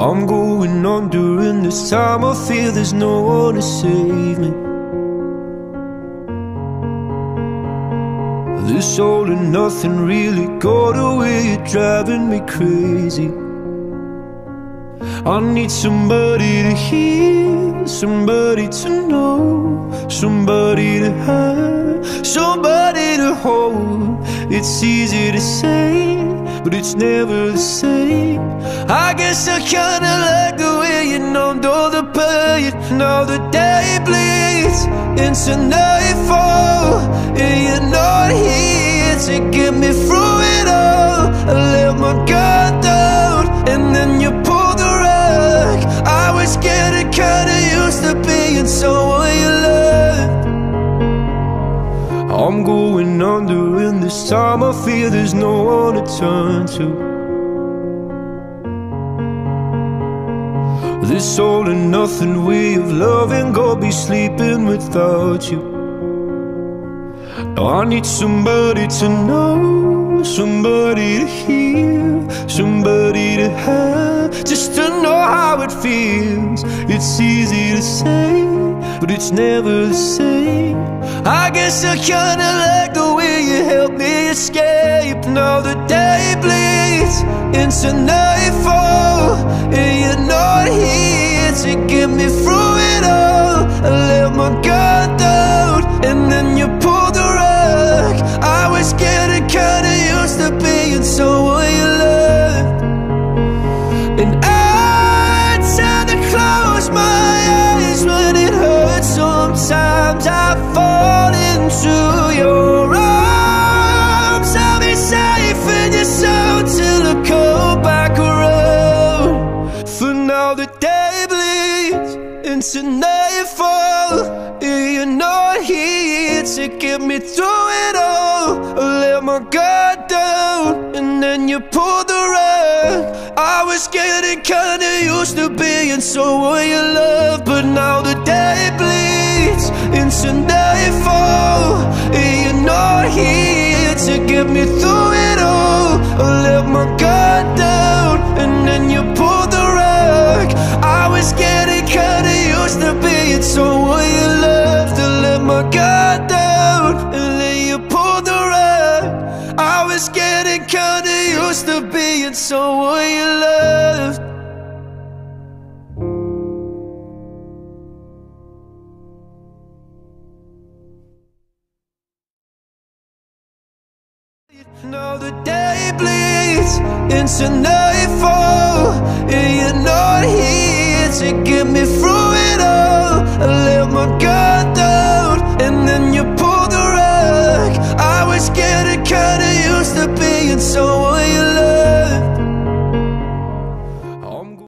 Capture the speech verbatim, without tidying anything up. I'm going on during this time. I fear there's no one to save me. This all and nothing really got away, you're driving me crazy. I need somebody to hear, somebody to know, somebody to have, somebody to hold. It's easy to say, but it's never the same. I guess I kinda like the way you numbed all the pain. Now the day bleeds into nightfall, and you're not here to get me through it all. I let my guard down, and then you pulled the rug. I was getting kinda used to being someone you loved. I'm going under, and this time I fear there's no one to turn to. This all and nothing way of loving, go be sleeping without you. Now I need somebody to know, somebody to hear, somebody to have, just to know how it feels. It's easy to say, but it's never the same. I guess I kinda like the way you helped me escape. Now the day bleeds into nightfall, and you're not here to get me through it all. I let my guard down, and then you pulled the rug. I was getting kinda used to being someone you loved, and I tried to close my eyes when it hurt. Sometimes I fall into your arms. I'll be safe in your soul till I come back around. For now the day bleeds into nightfall, and you're not here to get me through it all. I let my guard down, and then you pulled the rug. I was getting kinda used to being someone you love, but now the day bleeds into nightfall, and you're not here to get me through it all. I let my guard down, and then you pulled the rug. I was getting kinda used to being someone you loved. I let my guard down, and then you pulled the rug. I was getting kinda used to being someone you loved. Now the day bleeds into nightfall, and you're not here to get me through.